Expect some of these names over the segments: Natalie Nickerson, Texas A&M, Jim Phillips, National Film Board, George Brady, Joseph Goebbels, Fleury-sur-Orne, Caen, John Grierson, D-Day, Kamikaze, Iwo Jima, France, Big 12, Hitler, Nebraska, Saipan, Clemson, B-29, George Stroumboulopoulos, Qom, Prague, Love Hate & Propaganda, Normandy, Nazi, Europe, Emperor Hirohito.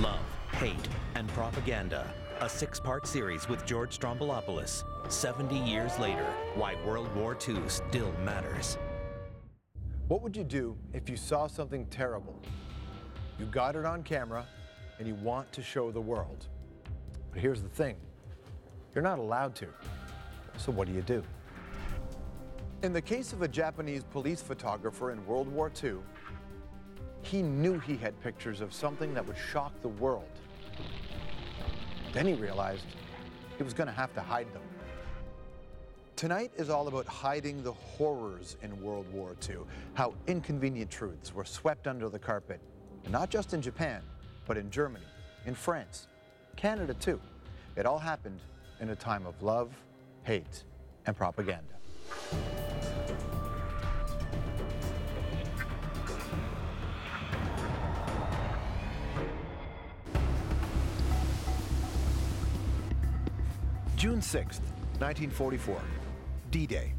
Love, Hate, and Propaganda, a six-part series with George Stroumboulopoulos. 70 years later, why World War II still matters. What would you do if you saw something terrible? You got it on camera and you want to show the world. But here's the thing, you're not allowed to. So what do? In the case of a Japanese police photographer in World War II, he knew he had pictures of something that would shock the world. Then he realized he was going to have to hide them. Tonight is all about hiding the horrors in World War II, how inconvenient truths were swept under the carpet, and not just in Japan, but in Germany, in France, Canada too. It all happened in a time of love, hate, and propaganda. June 6th, 1944, D-Day.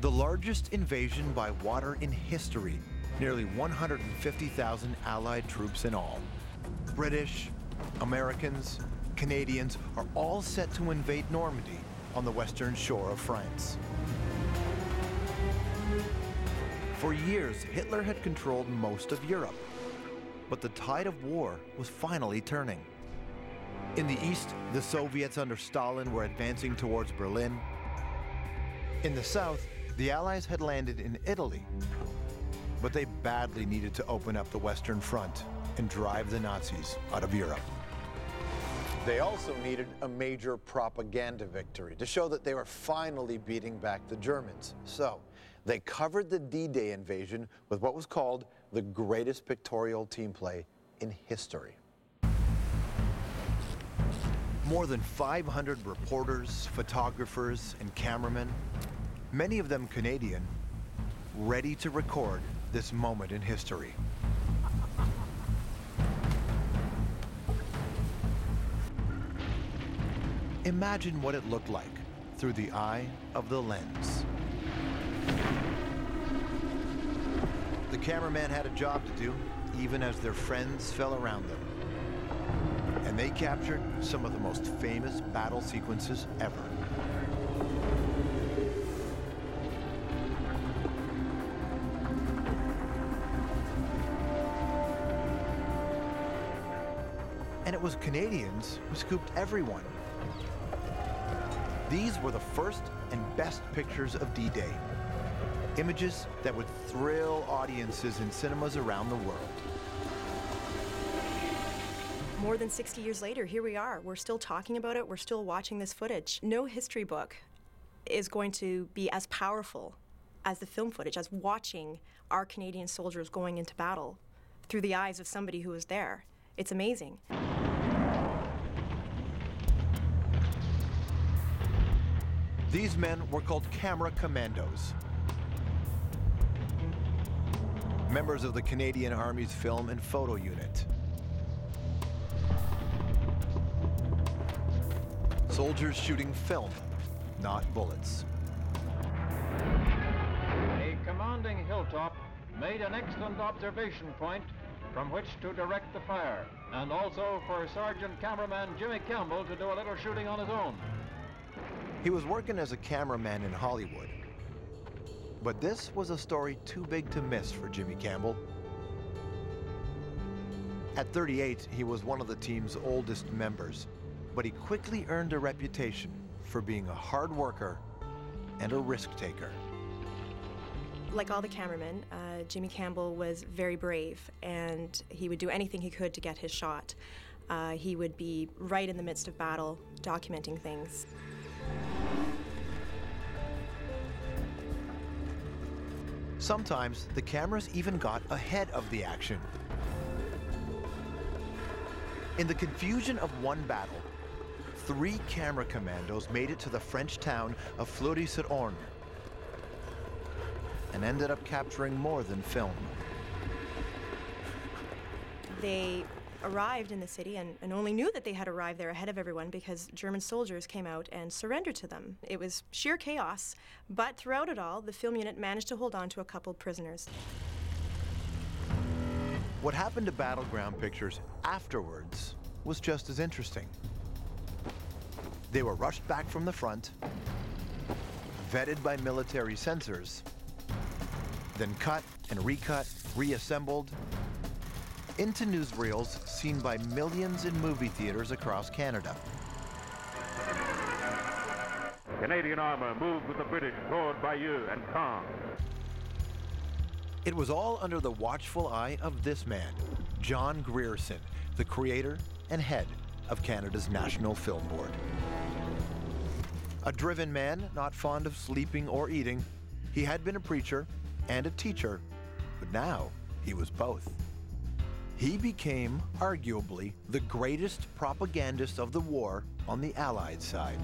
The largest invasion by water in history, nearly 150,000 Allied troops in all. British, Americans, Canadians are all set to invade Normandy on the western shore of France. For years, Hitler had controlled most of Europe, but the tide of war was finally turning. In the east, the Soviets under Stalin were advancing towards Berlin. In the south, the Allies had landed in Italy, but they badly needed to open up the Western Front and drive the Nazis out of Europe. They also needed a major propaganda victory to show that they were finally beating back the Germans. So they covered the D-Day invasion with what was called the greatest pictorial team play in history. More than 500 reporters, photographers, and cameramen, many of them Canadian, ready to record this moment in history. Imagine what it looked like through the eye of the lens. The cameraman had a job to do, even as their friends fell around them. And they captured some of the most famous battle sequences ever. And it was Canadians who scooped everyone. These were the first and best pictures of D-Day. Images that would thrill audiences in cinemas around the world. More than 60 years later, here we are. We're still talking about it. We're still watching this footage. No history book is going to be as powerful as the film footage, as watching our Canadian soldiers going into battle through the eyes of somebody who was there. It's amazing. These men were called camera commandos, members of the Canadian Army's Film and Photo Unit. Soldiers shooting film, not bullets. A commanding hilltop made an excellent observation point from which to direct the fire, and also for Sergeant Cameraman Jimmy Campbell to do a little shooting on his own. He was working as a cameraman in Hollywood, but this was a story too big to miss for Jimmy Campbell. At 38, he was one of the team's oldest members, but he quickly earned a reputation for being a hard worker and a risk taker. Like all the cameramen, Jimmy Campbell was very brave, and he would do anything he could to get his shot. He would be right in the midst of battle, documenting things. Sometimes the cameras even got ahead of the action. In the confusion of one battle, three camera commandos made it to the French town of Fleury-sur-Orne and ended up capturing more than film. They arrived in the city and only knew that they had arrived there ahead of everyone because German soldiers came out and surrendered to them. It was sheer chaos, but throughout it all, the film unit managed to hold on to a couple prisoners. What happened to battleground pictures afterwards was just as interesting. They were rushed back from the front, vetted by military censors, then cut and recut, reassembled, into newsreels seen by millions in movie theaters across Canada. Canadian armor moved with the British toward Bayeux and Caen. It was all under the watchful eye of this man, John Grierson, the creator and head of Canada's National Film Board. A driven man, not fond of sleeping or eating, he had been a preacher and a teacher, but now he was both. He became, arguably, the greatest propagandist of the war on the Allied side.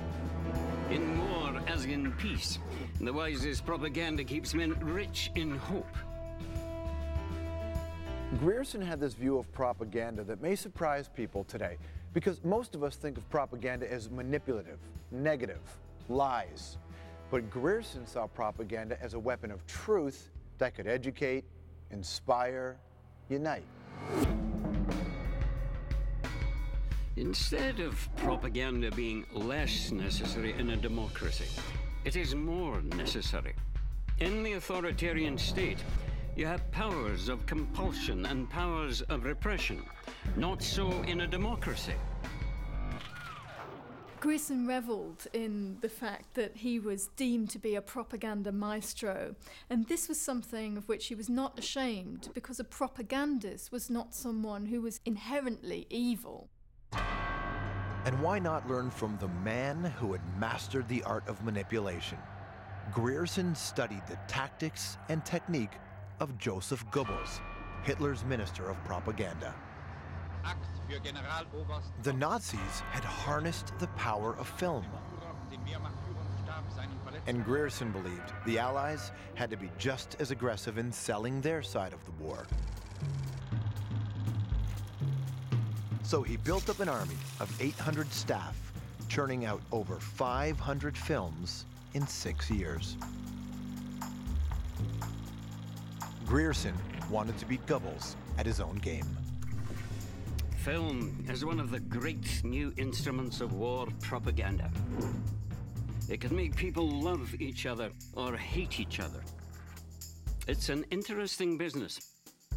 In war as in peace, the wisest propaganda keeps men rich in hope. Grierson had this view of propaganda that may surprise people today, because most of us think of propaganda as manipulative, negative, lies. But Grierson saw propaganda as a weapon of truth that could educate, inspire, unite. Instead of propaganda being less necessary in a democracy, it is more necessary. In the authoritarian state, you have powers of compulsion and powers of repression. Not so in a democracy. Grierson reveled in the fact that he was deemed to be a propaganda maestro, and this was something of which he was not ashamed, because a propagandist was not someone who was inherently evil. And why not learn from the man who had mastered the art of manipulation? Grierson studied the tactics and technique of Joseph Goebbels, Hitler's minister of propaganda. The Nazis had harnessed the power of film. And Grierson believed the Allies had to be just as aggressive in selling their side of the war. So he built up an army of 800 staff, churning out over 500 films in 6 years. Grierson wanted to beat Goebbels at his own game. Film is one of the great new instruments of war propaganda. It can make people love each other or hate each other. It's an interesting business,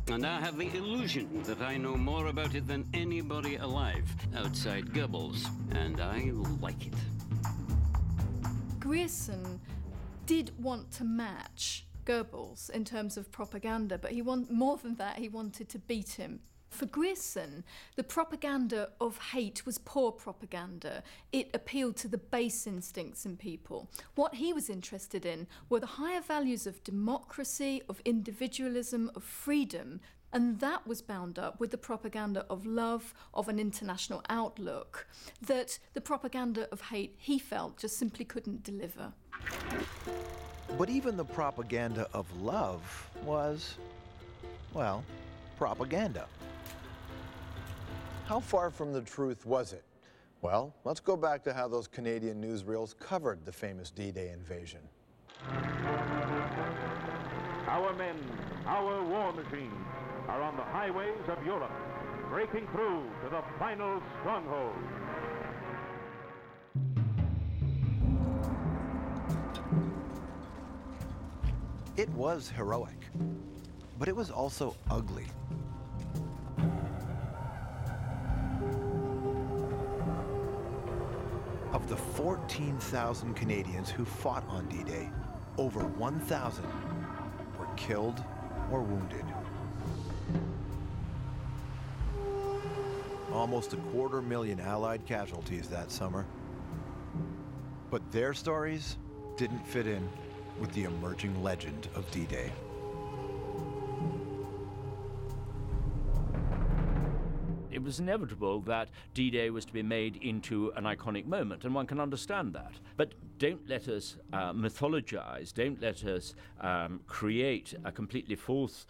and I have the illusion that I know more about it than anybody alive outside Goebbels, and I like it. Grierson did want to match Goebbels in terms of propaganda, but he wanted more than that. He wanted to beat him. For Grierson, the propaganda of hate was poor propaganda. It appealed to the base instincts in people. What he was interested in were the higher values of democracy, of individualism, of freedom, and that was bound up with the propaganda of love, of an international outlook, that the propaganda of hate, he felt, just simply couldn't deliver. But even the propaganda of love was, well, propaganda. How far from the truth was it? Well, let's go back to how those Canadian newsreels covered the famous D-Day invasion. Our men, our war machines, are on the highways of Europe, breaking through to the final stronghold. It was heroic, but it was also ugly. Of the 14,000 Canadians who fought on D-Day, over 1,000 were killed or wounded. Almost a 250,000 Allied casualties that summer. But their stories didn't fit in with the emerging legend of D-Day. It was inevitable that D-Day was to be made into an iconic moment, and one can understand that. But don't let us mythologize, don't let us create a completely false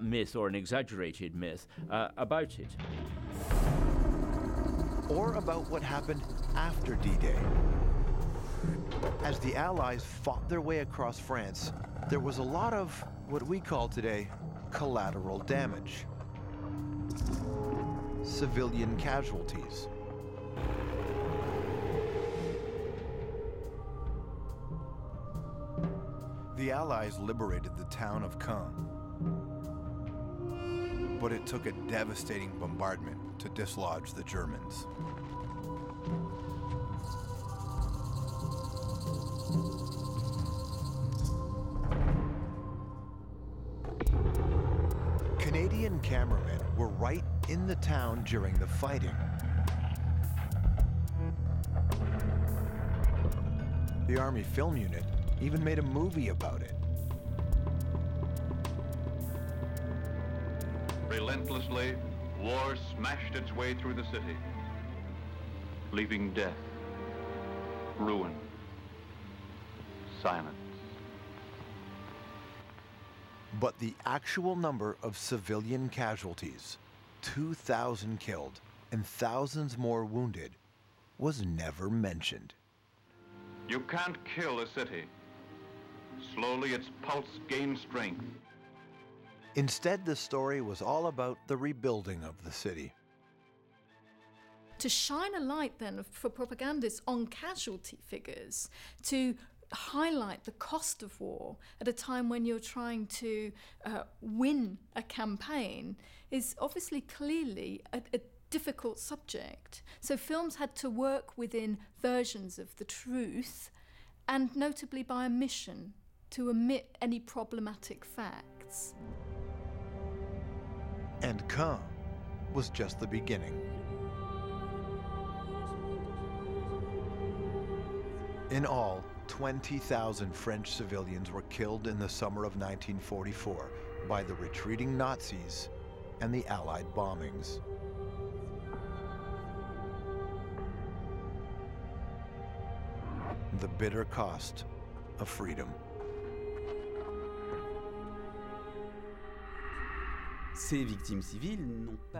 myth or an exaggerated myth about it. Or about what happened after D-Day. As the Allies fought their way across France, there was a lot of what we call today collateral damage. civilian casualties. The Allies liberated the town of Qom, but it took a devastating bombardment to dislodge the Germans. Canadian cameramen were right in the town during the fighting. The Army Film Unit even made a movie about it. Relentlessly, war smashed its way through the city, leaving death, ruin, silence. But the actual number of civilian casualties, 2,000 killed and thousands more wounded, was never mentioned. You can't kill a city. Slowly its pulse gained strength. Instead, the story was all about the rebuilding of the city. To shine a light then for propagandists on casualty figures, to highlight the cost of war at a time when you're trying to win a campaign is obviously clearly a difficult subject. So films had to work within versions of the truth, and notably by omission, to omit any problematic facts. And Qom was just the beginning. In all, 20,000 French civilians were killed in the summer of 1944 by the retreating Nazis and the Allied bombings. The bitter cost of freedom.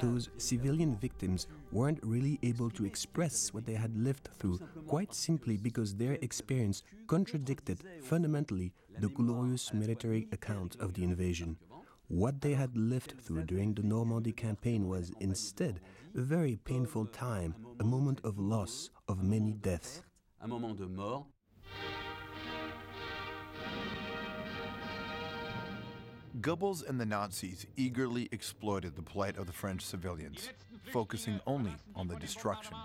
Those civilian victims weren't really able to express what they had lived through, quite simply because their experience contradicted fundamentally the glorious military account of the invasion. What they had lived through during the Normandy campaign was instead a very painful time, a moment of loss, of many deaths. Goebbels and the Nazis eagerly exploited the plight of the French civilians, focusing only on the destruction.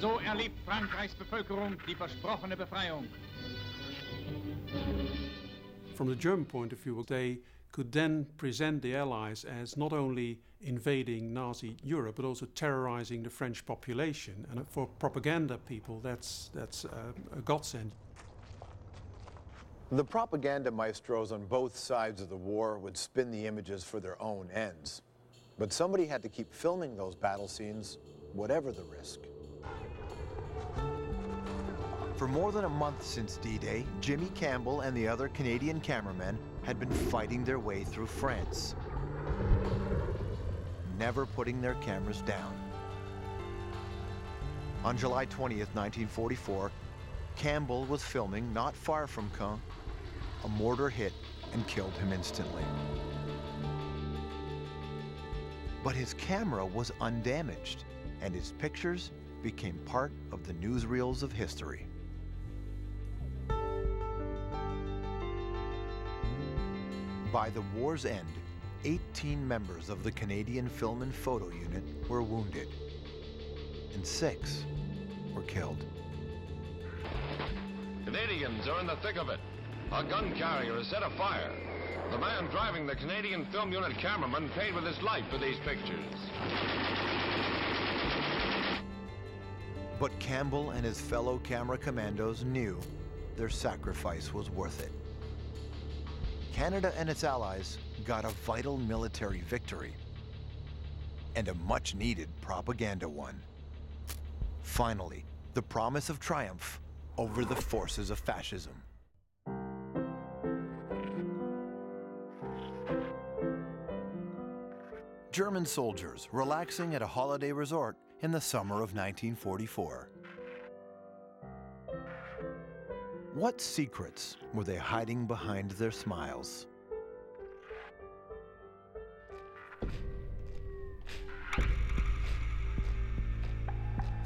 So erlebt Frankreichs Bevölkerung die versprochene Befreiung. From the German point of view, they could then present the Allies as not only invading Nazi Europe, but also terrorizing the French population. And for propaganda people, that's a godsend. The propaganda maestros on both sides of the war would spin the images for their own ends. But somebody had to keep filming those battle scenes, whatever the risk. For more than a month since D-Day, Jimmy Campbell and the other Canadian cameramen had been fighting their way through France, never putting their cameras down. On July 20th, 1944, Campbell was filming not far from Qom. A mortar hit and killed him instantly. But his camera was undamaged, and his pictures became part of the newsreels of history. By the war's end, 18 members of the Canadian Film and Photo Unit were wounded, and 6 were killed. Canadians are in the thick of it. A gun carrier is set afire. The man driving the Canadian Film Unit cameraman paid with his life for these pictures. But Campbell and his fellow camera commandos knew their sacrifice was worth it. Canada and its allies got a vital military victory and a much-needed propaganda one. Finally, the promise of triumph over the forces of fascism. German soldiers relaxing at a holiday resort in the summer of 1944. What secrets were they hiding behind their smiles?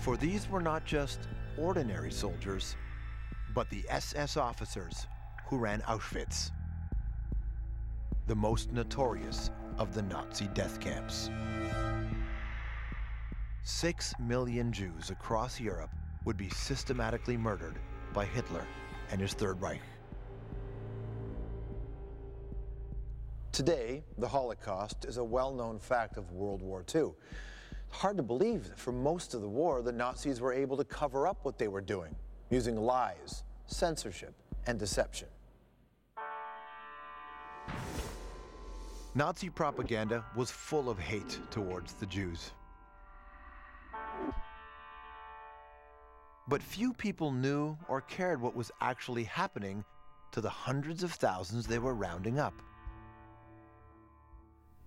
For these were not just ordinary soldiers, but the SS officers who ran Auschwitz, the most notorious of the Nazi death camps. 6 million Jews across Europe would be systematically murdered by Hitler and his Third Reich. Today, the Holocaust is a well-known fact of World War II. Hard to believe that for most of the war, the Nazis were able to cover up what they were doing, using lies, censorship, and deception. Nazi propaganda was full of hate towards the Jews. But few people knew or cared what was actually happening to the hundreds of thousands they were rounding up.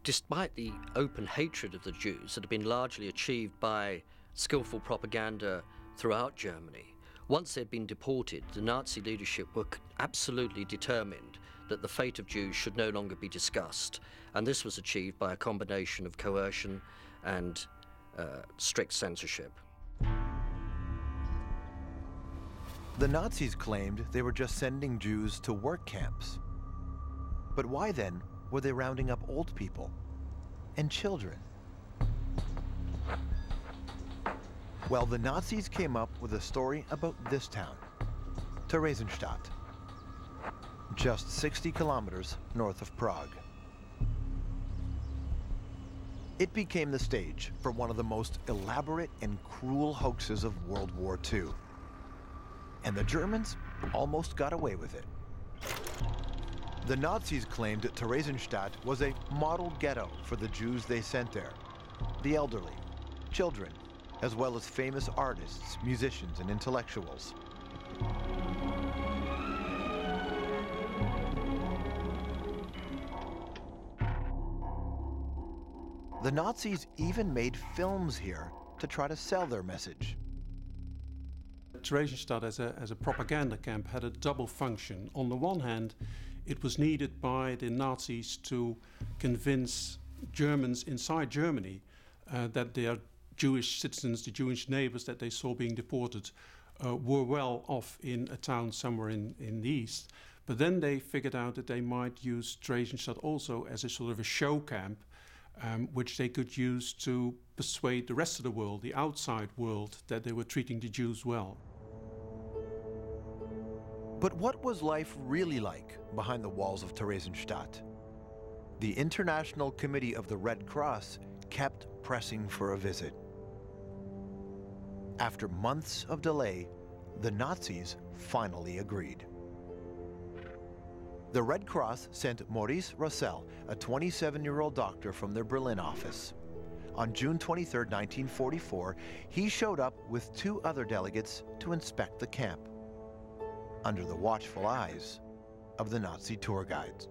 Despite the open hatred of the Jews that had been largely achieved by skillful propaganda throughout Germany, once they'd been deported, the Nazi leadership were absolutely determined that the fate of Jews should no longer be discussed. And this was achieved by a combination of coercion and strict censorship. The Nazis claimed they were just sending Jews to work camps. But why then were they rounding up old people and children? Well, the Nazis came up with a story about this town, Theresienstadt, just 60 kilometers north of Prague. It became the stage for one of the most elaborate and cruel hoaxes of World War II. And the Germans almost got away with it. The Nazis claimed that Theresienstadt was a model ghetto for the Jews they sent there, the elderly, children, as well as famous artists, musicians, and intellectuals. The Nazis even made films here to try to sell their message. Theresienstadt as a propaganda camp had a double function. On the one hand, it was needed by the Nazis to convince Germans inside Germany that their Jewish citizens, the Jewish neighbors that they saw being deported, were well off in a town somewhere in the east. But then they figured out that they might use Theresienstadt also as a sort of a show camp, which they could use to persuade the rest of the world, the outside world, that they were treating the Jews well. But what was life really like behind the walls of Theresienstadt? The International Committee of the Red Cross kept pressing for a visit. After months of delay, the Nazis finally agreed. The Red Cross sent Maurice Rossel, a 27-year-old doctor from their Berlin office. On June 23, 1944, he showed up with two other delegates to inspect the camp, under the watchful eyes of the Nazi tour guides.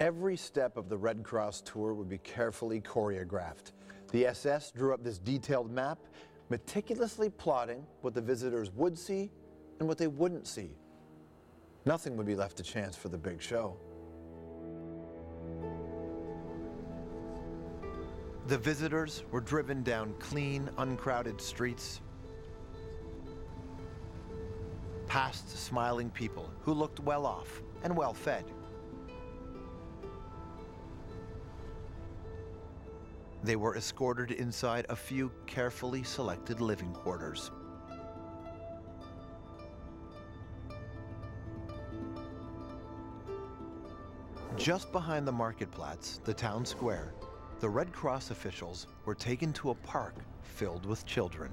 Every step of the Red Cross tour would be carefully choreographed. The SS drew up this detailed map, meticulously plotting what the visitors would see and what they wouldn't see. Nothing would be left to chance for the big show. The visitors were driven down clean, uncrowded streets, past smiling people who looked well off and well fed. They were escorted inside a few carefully selected living quarters. Just behind the marketplatz, the town square, the Red Cross officials were taken to a park filled with children,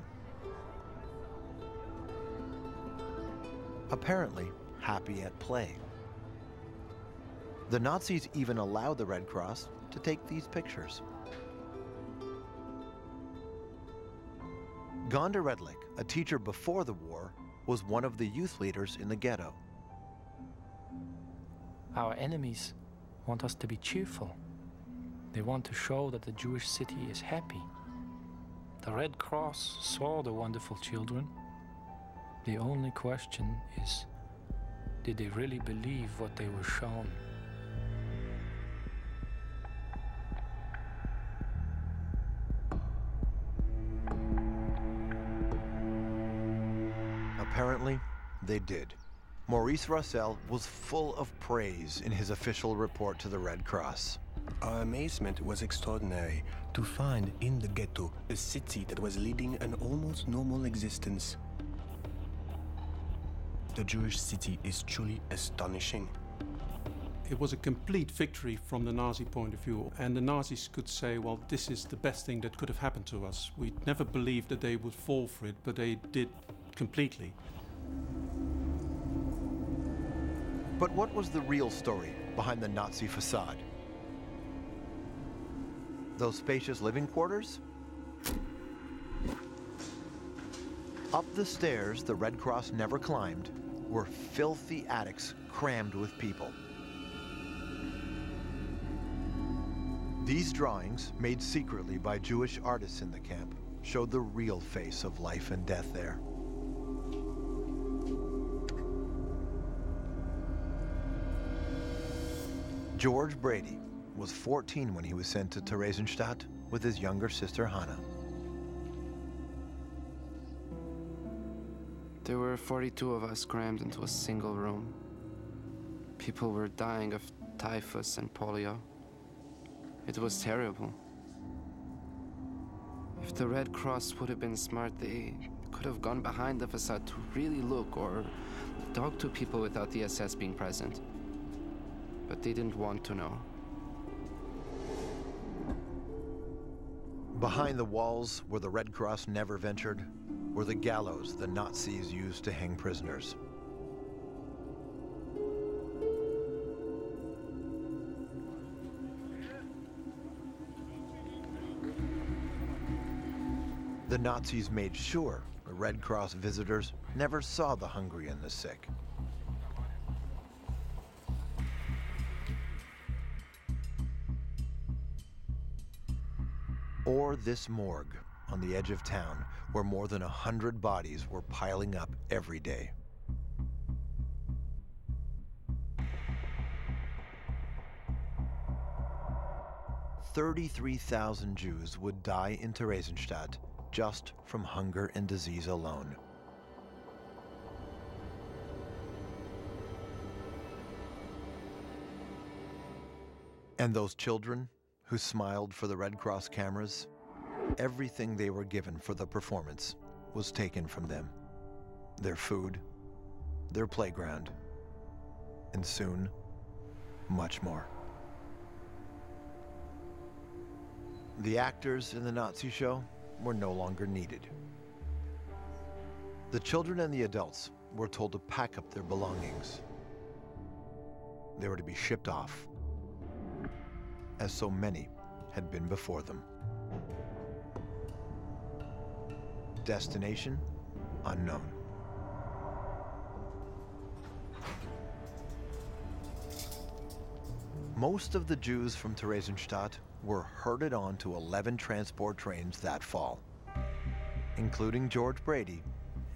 apparently happy at play. The Nazis even allowed the Red Cross to take these pictures. Gonda Redlich, a teacher before the war, was one of the youth leaders in the ghetto. Our enemies want us to be cheerful. They want to show that the Jewish city is happy. The Red Cross saw the wonderful children. The only question is, did they really believe what they were shown? Apparently, they did. Maurice Rossel was full of praise in his official report to the Red Cross. Our amazement was extraordinary to find in the ghetto a city that was leading an almost normal existence. The Jewish city is truly astonishing. It was a complete victory from the Nazi point of view, and the Nazis could say, well, this is the best thing that could have happened to us. We never believed that they would fall for it, but they did completely. But what was the real story behind the Nazi facade? Those spacious living quarters? Up the stairs the Red Cross never climbed were filthy attics crammed with people. These drawings, made secretly by Jewish artists in the camp, showed the real face of life and death there. George Brady was 14 when he was sent to Theresienstadt with his younger sister, Hannah. There were 42 of us crammed into a single room. People were dying of typhus and polio. It was terrible. If the Red Cross would have been smart, they could have gone behind the facade to really look or talk to people without the SS being present. But they didn't want to know. Behind the walls, where the Red Cross never ventured, were the gallows the Nazis used to hang prisoners. The Nazis made sure the Red Cross visitors never saw the hungry and the sick. Or this morgue on the edge of town, where more than 100 bodies were piling up every day. "33,000 Jews would die in Theresienstadt just from hunger and disease alone. And those children who smiled for the Red Cross cameras, everything they were given for the performance was taken from them. Their food, their playground, and soon, much more. The actors in the Nazi show were no longer needed. The children and the adults were told to pack up their belongings. They were to be shipped off, as so many had been before them. Destination unknown. Most of the Jews from Theresienstadt were herded on to 11 transport trains that fall, including George Brady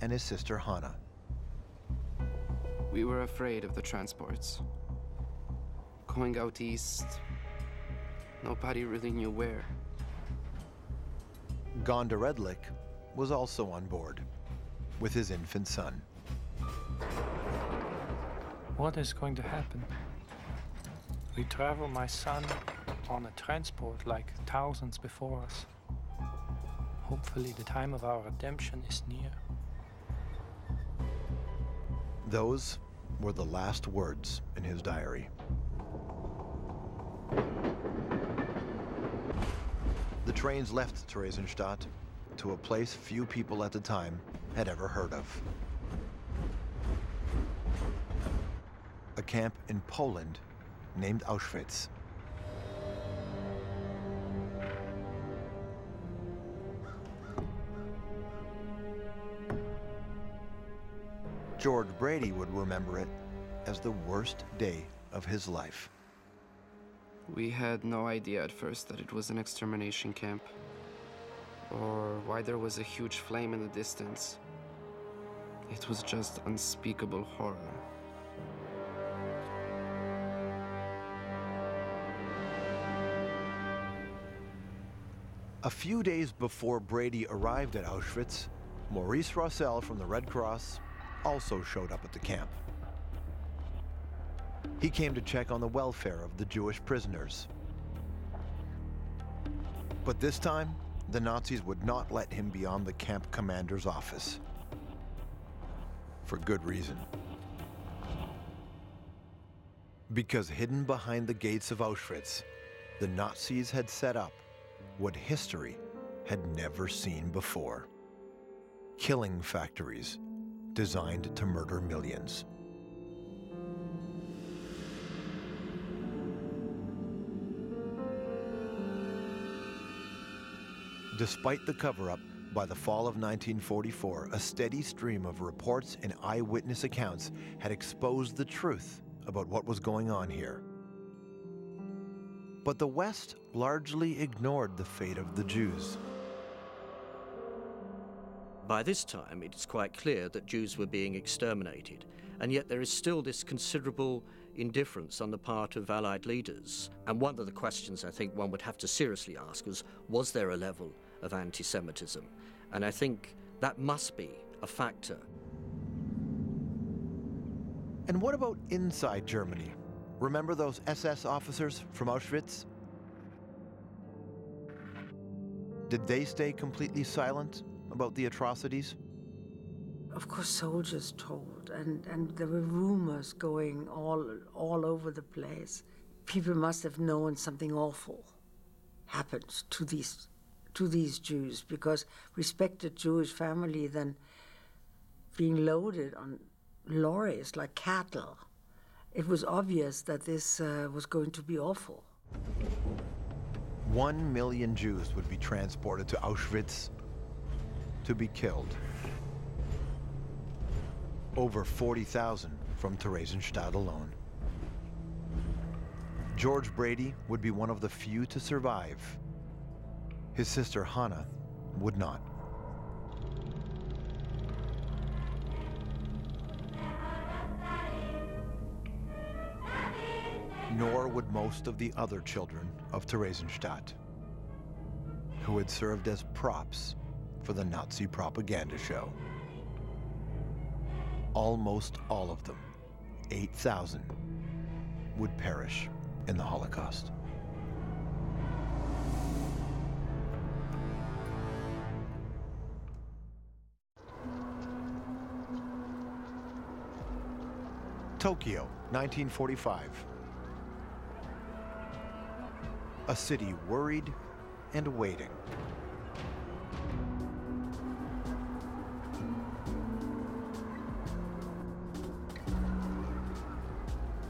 and his sister Hannah. We were afraid of the transports. Going out east, nobody really knew where. Gonda Redlich was also on board with his infant son. What is going to happen? We travel my son on a transport like thousands before us. Hopefully the time of our redemption is near. Those were the last words in his diary. The trains left Theresienstadt to a place few people at the time had ever heard of. A camp in Poland named Auschwitz. George Brady would remember it as the worst day of his life. We had no idea at first that it was an extermination camp, or why there was a huge flame in the distance. It was just unspeakable horror. A few days before Brady arrived at Auschwitz, Maurice Rossel from the Red Cross also showed up at the camp. He came to check on the welfare of the Jewish prisoners. But this time, the Nazis would not let him beyond the camp commander's office. For good reason. Because hidden behind the gates of Auschwitz, the Nazis had set up what history had never seen before. Killing factories designed to murder millions. Despite the cover-up, by the fall of 1944, a steady stream of reports and eyewitness accounts had exposed the truth about what was going on here. But the West largely ignored the fate of the Jews. By this time, it is quite clear that Jews were being exterminated, and yet there is still this considerable indifference on the part of Allied leaders. And one of the questions I think one would have to seriously ask was there a level of anti-Semitism? And I think that must be a factor. And what about inside Germany? Remember those SS officers from Auschwitz? Did they stay completely silent about the atrocities? Of course, soldiers told, and there were rumors going all over the place. People must have known something awful happened to these Jews, because respected Jewish family then being loaded on lorries like cattle. It was obvious that this was going to be awful. 1 million Jews would be transported to Auschwitz to be killed. Over 40,000 from Theresienstadt alone. George Brady would be one of the few to survive. His sister Hannah would not. Nor would most of the other children of Theresienstadt, who had served as props for the Nazi propaganda show. Almost all of them, 8,000, would perish in the Holocaust. Tokyo, 1945. A city worried and waiting.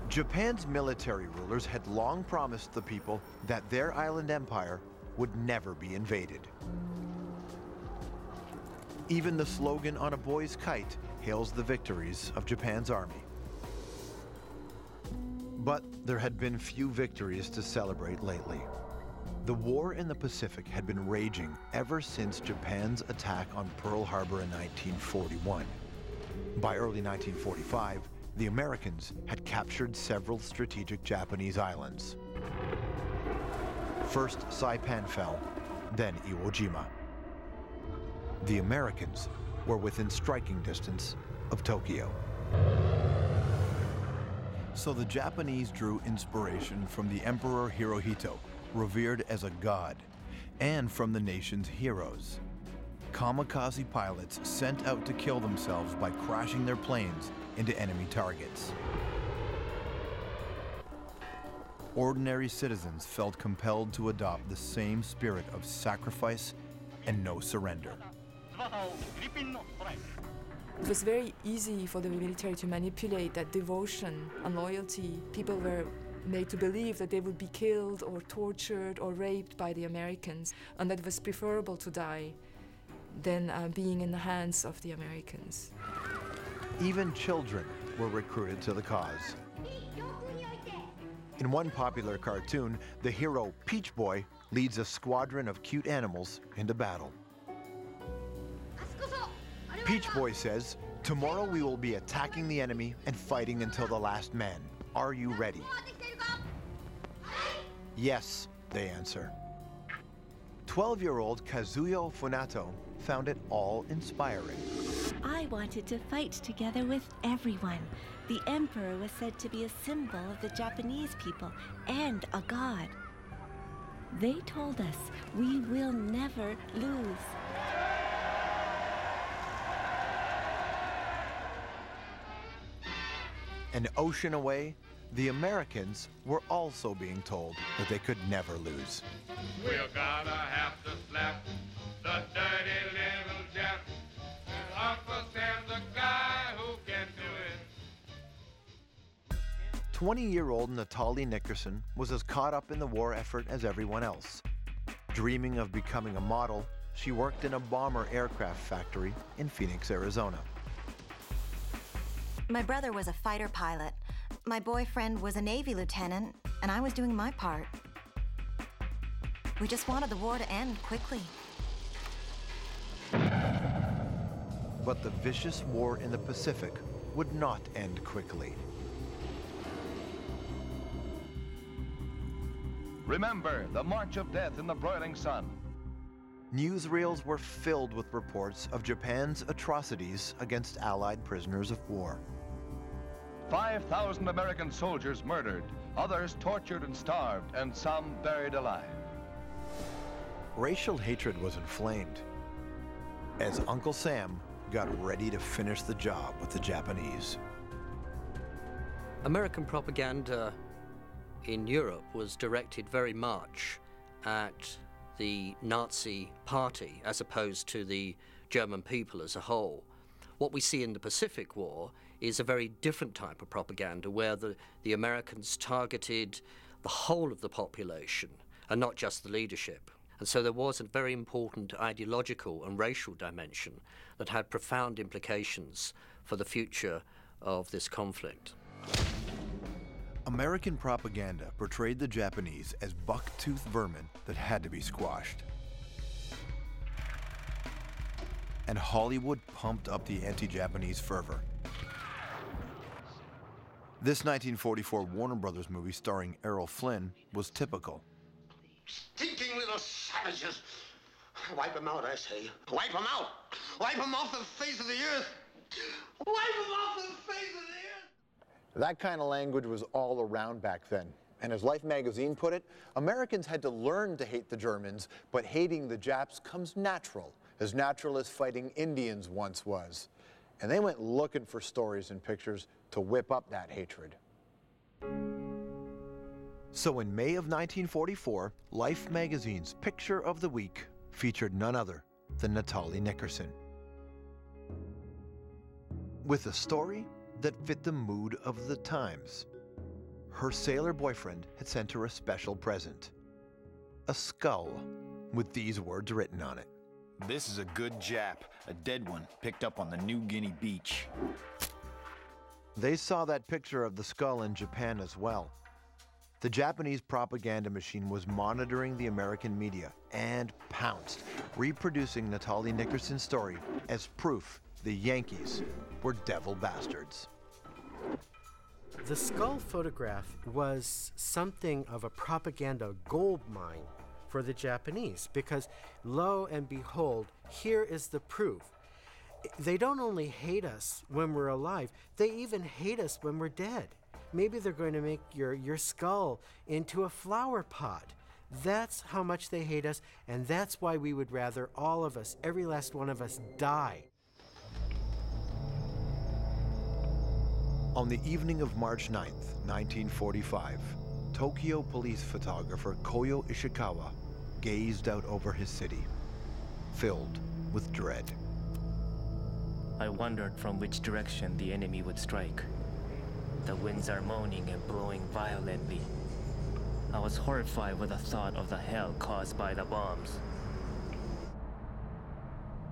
Japan's military rulers had long promised the people that their island empire would never be invaded. Even the slogan on a boy's kite hails the victories of Japan's army. But there had been few victories to celebrate lately. The war in the Pacific had been raging ever since Japan's attack on Pearl Harbor in 1941. By early 1945, the Americans had captured several strategic Japanese islands. First, Saipan fell, then Iwo Jima. The Americans were within striking distance of Tokyo. So the Japanese drew inspiration from the Emperor Hirohito, revered as a god, and from the nation's heroes. Kamikaze pilots sent out to kill themselves by crashing their planes into enemy targets. Ordinary citizens felt compelled to adopt the same spirit of sacrifice and no surrender. It was very easy for the military to manipulate that devotion and loyalty. People were made to believe that they would be killed or tortured or raped by the Americans, and that it was preferable to die than being in the hands of the Americans. Even children were recruited to the cause. In one popular cartoon, the hero Peach Boy leads a squadron of cute animals into battle. Peach Boy says, "Tomorrow we will be attacking the enemy and fighting until the last man. Are you ready?" "Yes," they answer. 12-year-old Kazuyo Funato found it all inspiring. I wanted to fight together with everyone. The emperor was said to be a symbol of the Japanese people and a god. They told us we will never lose. An ocean away, the Americans were also being told that they could never lose. We're gonna have to slap the dirty little Jap, and Uncle Sam's the guy who can do it. 20-year-old Natalie Nickerson was as caught up in the war effort as everyone else. Dreaming of becoming a model, she worked in a bomber aircraft factory in Phoenix, Arizona. My brother was a fighter pilot, my boyfriend was a Navy lieutenant, and I was doing my part. We just wanted the war to end quickly. But the vicious war in the Pacific would not end quickly. Remember the march of death in the broiling sun. Newsreels were filled with reports of Japan's atrocities against Allied prisoners of war. 5,000 American soldiers murdered, others tortured and starved, and some buried alive. Racial hatred was inflamed as Uncle Sam got ready to finish the job with the Japanese. American propaganda in Europe was directed very much at the Nazi Party as opposed to the German people as a whole. What we see in the Pacific War is a very different type of propaganda where the Americans targeted the whole of the population and not just the leadership. And so there was a very important ideological and racial dimension that had profound implications for the future of this conflict. American propaganda portrayed the Japanese as buck-toothed vermin that had to be squashed. And Hollywood pumped up the anti-Japanese fervor. This 1944 Warner Brothers movie starring Errol Flynn was typical. Stinking little savages. Wipe them out, I say. Wipe them out. Wipe them off the face of the earth. Wipe them off the face of the earth. That kind of language was all around back then. And as Life magazine put it, Americans had to learn to hate the Germans, but hating the Japs comes natural as fighting Indians once was. And they went looking for stories and pictures to whip up that hatred. So in May of 1944, Life magazine's Picture of the Week featured none other than Natalie Nickerson. With a story that fit the mood of the times. Her sailor boyfriend had sent her a special present, a skull with these words written on it. This is a good Jap, a dead one, picked up on the New Guinea beach. They saw that picture of the skull in Japan as well. The Japanese propaganda machine was monitoring the American media and pounced, reproducing Natalie Nickerson's story as proof the Yankees were devil bastards. The skull photograph was something of a propaganda gold mine for the Japanese because, lo and behold, here is the proof. They don't only hate us when we're alive, they even hate us when we're dead. Maybe they're going to make your skull into a flower pot. That's how much they hate us, and that's why we would rather all of us, every last one of us, die. On the evening of March 9th, 1945, Tokyo police photographer Koyo Ishikawa gazed out over his city, filled with dread. I wondered from which direction the enemy would strike. The winds are moaning and blowing violently. I was horrified with the thought of the hell caused by the bombs.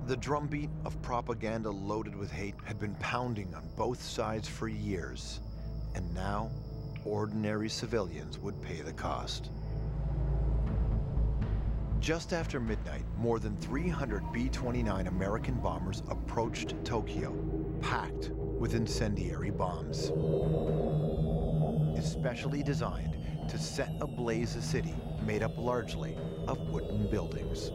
The drumbeat of propaganda loaded with hate had been pounding on both sides for years, and now ordinary civilians would pay the cost. Just after midnight, more than 300 B-29 American bombers approached Tokyo, packed with incendiary bombs, especially designed to set ablaze a city made up largely of wooden buildings.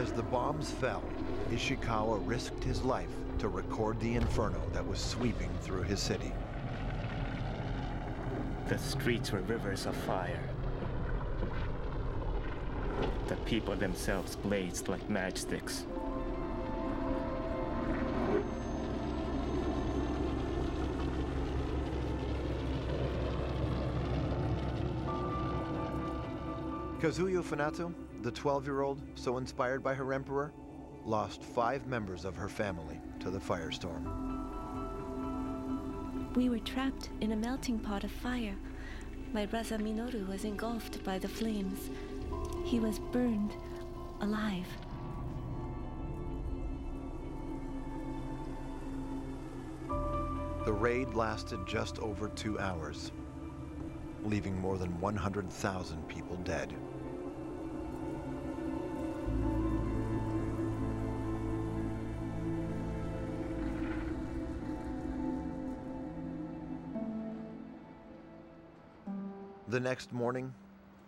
As the bombs fell, Ishikawa risked his life to record the inferno that was sweeping through his city. The streets were rivers of fire. The people themselves blazed like matchsticks. Kazuyo Funato, the 12-year-old, so inspired by her emperor, lost 5 members of her family to the firestorm. We were trapped in a melting pot of fire. My Raza Minoru was engulfed by the flames. He was burned alive. The raid lasted just over 2 hours, leaving more than 100,000 people dead. The next morning,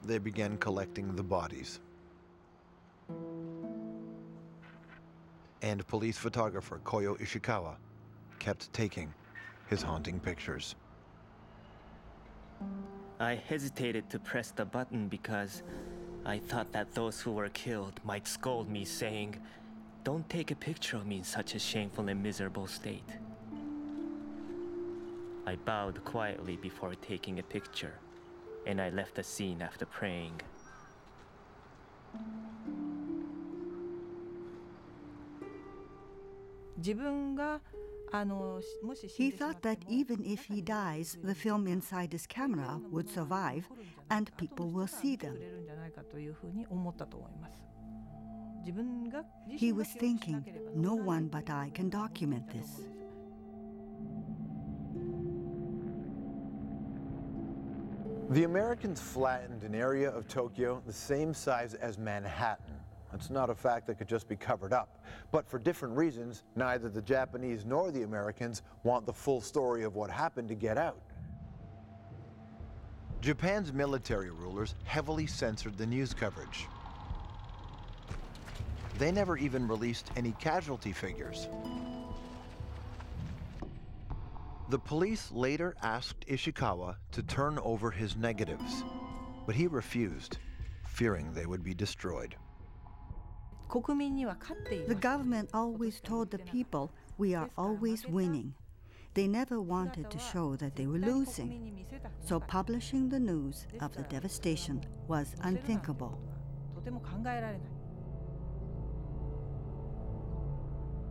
they began collecting the bodies. And police photographer Koyo Ishikawa kept taking his haunting pictures. I hesitated to press the button because I thought that those who were killed might scold me, saying, "Don't take a picture of me in such a shameful and miserable state." I bowed quietly before taking a picture, and I left the scene after praying. He thought that even if he dies, the film inside his camera would survive and people will see them. He was thinking, no one but I can document this. The Americans flattened an area of Tokyo the same size as Manhattan. That's not a fact that could just be covered up. But for different reasons, neither the Japanese nor the Americans want the full story of what happened to get out. Japan's military rulers heavily censored the news coverage. They never even released any casualty figures. The police later asked Ishikawa to turn over his negatives, but he refused, fearing they would be destroyed. The government always told the people, "We are always winning." They never wanted to show that they were losing, so publishing the news of the devastation was unthinkable.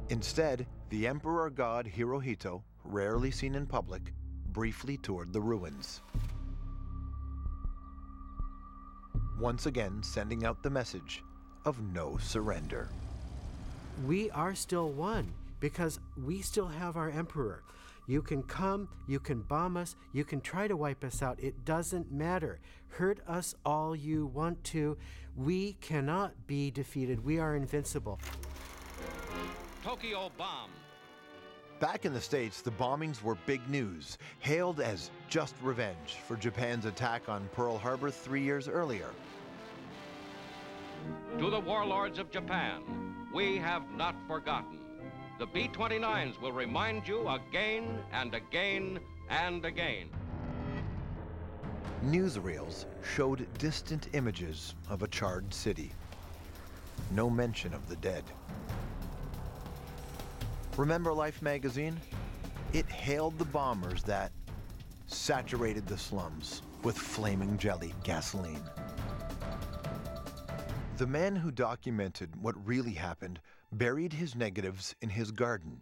Instead, the Emperor God Hirohito, rarely seen in public, briefly toured the ruins, once again sending out the message of no surrender. We are still one because we still have our emperor. You can come, you can bomb us, you can try to wipe us out. It doesn't matter. Hurt us all you want to. We cannot be defeated. We are invincible. Tokyo bomb. Back in the States, the bombings were big news, hailed as just revenge for Japan's attack on Pearl Harbor 3 years earlier. To the warlords of Japan, we have not forgotten. The B-29s will remind you again and again and again. Newsreels showed distant images of a charred city. No mention of the dead. Remember Life magazine? It hailed the bombers that saturated the slums with flaming jelly gasoline. The man who documented what really happened buried his negatives in his garden.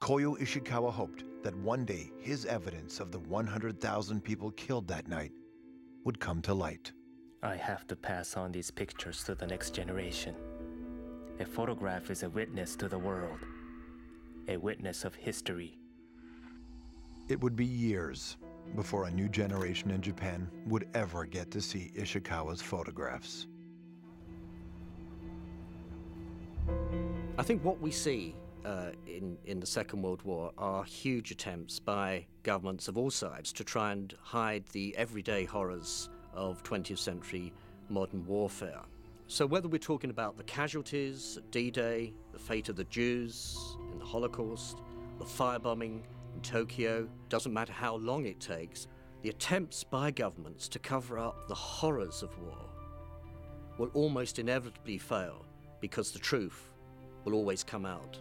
Koyo Ishikawa hoped that one day his evidence of the 100,000 people killed that night would come to light. I have to pass on these pictures to the next generation. A photograph is a witness to the world, a witness of history. It would be years before a new generation in Japan would ever get to see Ishikawa's photographs. I think what we see in the Second World War are huge attempts by governments of all sides to try and hide the everyday horrors of 20th century modern warfare. So whether we're talking about the casualties at D-Day, the fate of the Jews in the Holocaust, the firebombing in Tokyo, doesn't matter how long it takes, the attempts by governments to cover up the horrors of war will almost inevitably fail because the truth will always come out.